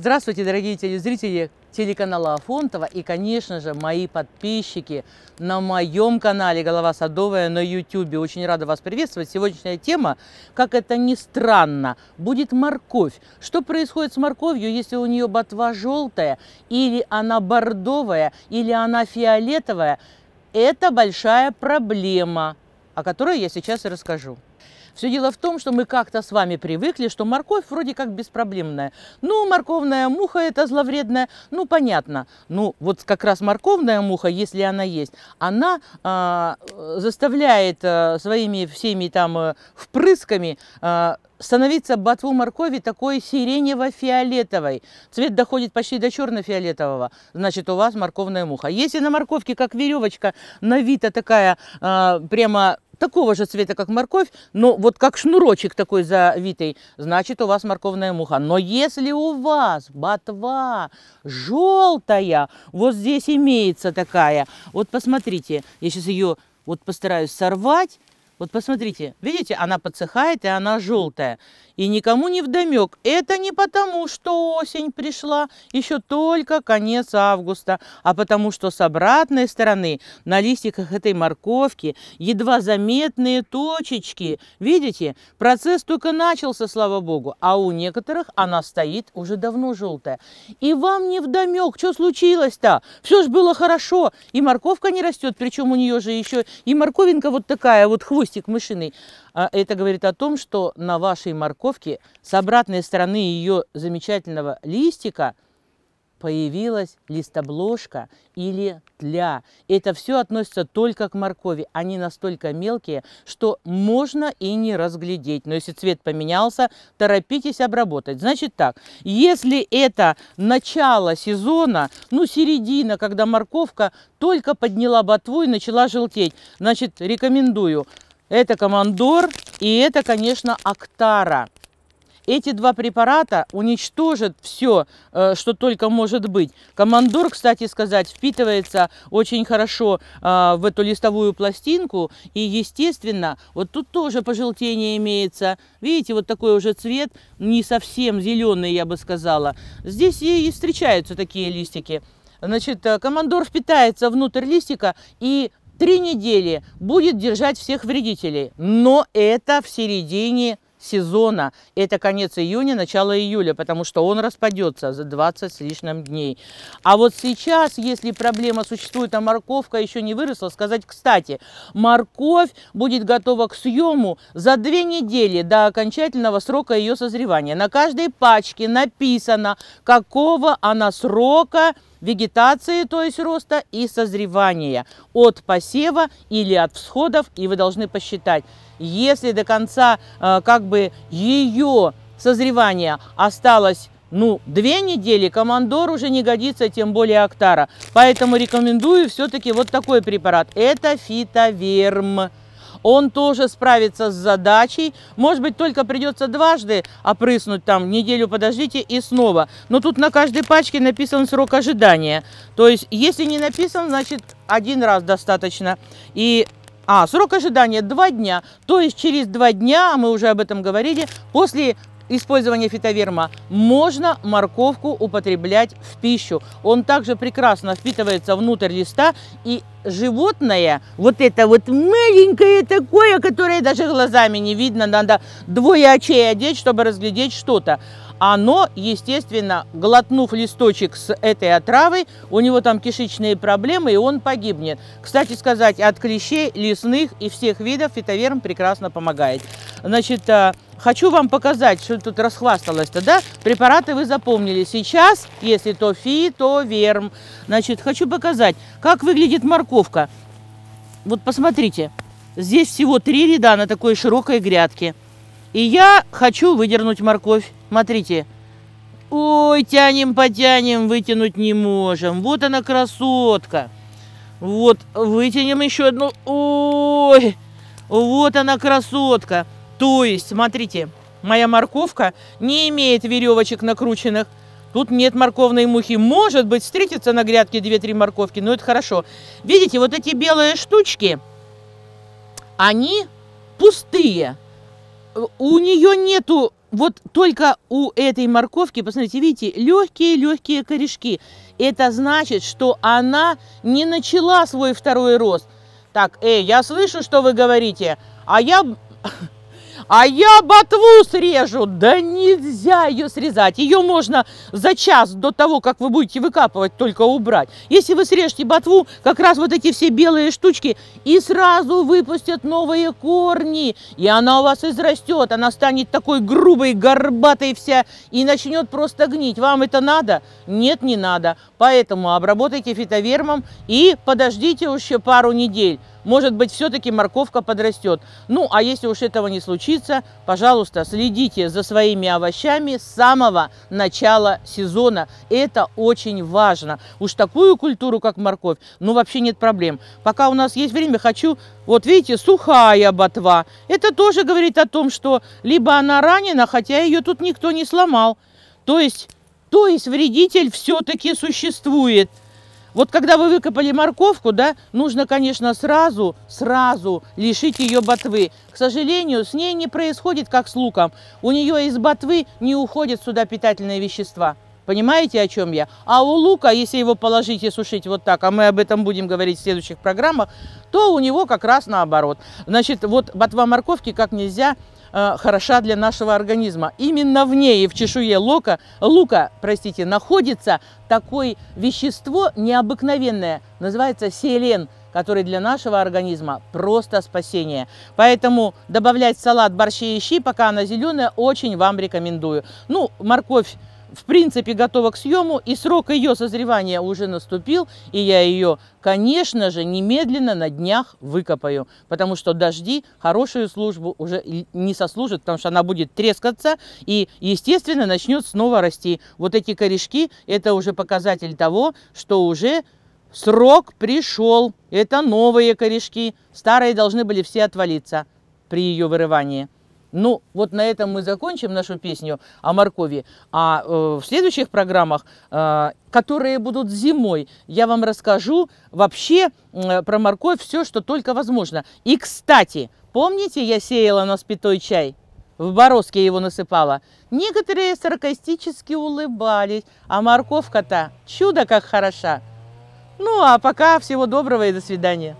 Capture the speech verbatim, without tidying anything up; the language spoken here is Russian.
Здравствуйте, дорогие телезрители телеканала Афонтова и, конечно же, мои подписчики на моем канале «Голова Садовая» на ютубе. Очень рада вас приветствовать. Сегодняшняя тема, как это ни странно, будет морковь. Что происходит с морковью, если у нее ботва желтая, или она бордовая, или она фиолетовая? Это большая проблема, о которой я сейчас и расскажу. Все дело в том, что мы как-то с вами привыкли, что морковь вроде как беспроблемная. Ну, морковная муха – это зловредная. Ну, понятно. Ну, вот как раз морковная муха, если она есть, она э, заставляет э, своими всеми там э, впрысками э, становиться ботву моркови такой сиренево-фиолетовой. Цвет доходит почти до черно-фиолетового. Значит, у вас морковная муха. Если на морковке, как веревочка, навита такая э, прямо... такого же цвета, как морковь, но вот как шнурочек такой завитый, значит, у вас морковная муха. Но если у вас ботва желтая, вот здесь имеется такая, вот посмотрите, я сейчас ее вот постараюсь сорвать, вот посмотрите, видите, она подсыхает, и она желтая. И никому не вдомек. Это не потому, что осень пришла, еще только конец августа, а потому что с обратной стороны на листиках этой морковки едва заметные точечки. Видите, процесс только начался, слава богу, а у некоторых она стоит уже давно желтая. И вам не вдомек, что случилось-то? Все же было хорошо, и морковка не растет, причем у нее же еще и морковинка вот такая, вот хвост мышиный. Это говорит о том, что на вашей морковке с обратной стороны ее замечательного листика появилась листобложка или тля. Это все относится только к моркови. Они настолько мелкие, что можно и не разглядеть. Но если цвет поменялся, торопитесь обработать. Значит так, если это начало сезона, ну середина, когда морковка только подняла ботву и начала желтеть, значит рекомендую. Это Командор и это, конечно, Актара. Эти два препарата уничтожат все, что только может быть. Командор, кстати сказать, впитывается очень хорошо в эту листовую пластинку. И, естественно, вот тут тоже пожелтение имеется. Видите, вот такой уже цвет, не совсем зеленый, я бы сказала. Здесь и встречаются такие листики. Значит, Командор впитается внутрь листика и... Три недели будет держать всех вредителей, но это в середине сезона. Это конец июня, начало июля, потому что он распадется за двадцать с лишним дней. А вот сейчас, если проблема существует, а морковка еще не выросла, сказать, кстати, морковь будет готова к съему за две недели до окончательного срока ее созревания. На каждой пачке написано, какого она срока вегетации, то есть роста и созревания от посева или от всходов, и вы должны посчитать. Если до конца как бы ее созревания осталось, ну, две недели, Командор уже не годится, тем более Актара. Поэтому рекомендую все-таки вот такой препарат. Это фитоверм. Он тоже справится с задачей. Может быть, только придется дважды опрыснуть, там, неделю подождите и снова. Но тут на каждой пачке написан срок ожидания. То есть, если не написан, значит, один раз достаточно. И... А, срок ожидания два дня, то есть через два дня, мы уже об этом говорили, после использования фитоверма можно морковку употреблять в пищу. Он также прекрасно впитывается внутрь листа, и животное, вот это вот маленькое такое, которое даже глазами не видно, надо двое очей одеть, чтобы разглядеть что-то. Оно, естественно, глотнув листочек с этой отравой, у него там кишечные проблемы, и он погибнет. Кстати сказать, от клещей, лесных и всех видов фитоверм прекрасно помогает. Значит, хочу вам показать, что тут расхвасталось-то, да? Препараты вы запомнили. Сейчас, если то фитоверм. Значит, хочу показать, как выглядит морковка. Вот посмотрите, здесь всего три ряда на такой широкой грядке. И я хочу выдернуть морковь. Смотрите. Ой, тянем, потянем, вытянуть не можем. Вот она, красотка. Вот, вытянем еще одну. Ой, вот она, красотка. То есть, смотрите, моя морковка не имеет веревочек накрученных. Тут нет морковной мухи. Может быть, встретится на грядке две-три морковки, но это хорошо. Видите, вот эти белые штучки, они пустые. У нее нету Вот только у этой морковки, посмотрите, видите, легкие-легкие корешки. Это значит, что она не начала свой второй рост. Так, эй, я слышу, что вы говорите, а я... А я ботву срежу. Да нельзя ее срезать. Ее можно за час до того, как вы будете выкапывать, только убрать. Если вы срежете ботву, как раз вот эти все белые штучки, и сразу выпустят новые корни. И она у вас израстет. Она станет такой грубой, горбатой вся и начнет просто гнить. Вам это надо? Нет, не надо. Поэтому обработайте фитовермом и подождите еще пару недель. Может быть, все-таки морковка подрастет. Ну, а если уж этого не случится, пожалуйста, следите за своими овощами с самого начала сезона. Это очень важно. Уж такую культуру, как морковь, ну, вообще нет проблем. Пока у нас есть время, хочу... Вот видите, сухая ботва. Это тоже говорит о том, что либо она ранена, хотя ее тут никто не сломал. То есть, то есть вредитель все-таки существует. Вот когда вы выкопали морковку, да, нужно, конечно, сразу, сразу лишить ее ботвы. К сожалению, с ней не происходит, как с луком. У нее из ботвы не уходят сюда питательные вещества. Понимаете, о чем я? А у лука, если его положить и сушить вот так, а мы об этом будем говорить в следующих программах, то у него как раз наоборот. Значит, вот ботва морковки как нельзя э, хороша для нашего организма. Именно в ней и в чешуе лука, лука, простите, находится такое вещество необыкновенное, называется селен, который для нашего организма просто спасение. Поэтому добавлять в салат, борщи и щи, пока она зеленая, очень вам рекомендую. Ну, морковь в принципе готова к съему, и срок ее созревания уже наступил, и я ее, конечно же, немедленно на днях выкопаю, потому что дожди хорошую службу уже не сослужат, потому что она будет трескаться и, естественно, начнет снова расти. Вот эти корешки – это уже показатель того, что уже срок пришел. Это новые корешки, старые должны были все отвалиться при ее вырывании. Ну, вот на этом мы закончим нашу песню о моркови. А э, в следующих программах, э, которые будут зимой, я вам расскажу вообще э, про морковь все, что только возможно. И, кстати, помните, я сеяла на спитой чай? В бороздке его насыпала. Некоторые саркастически улыбались. А морковка-то чудо как хороша. Ну, а пока всего доброго и до свидания.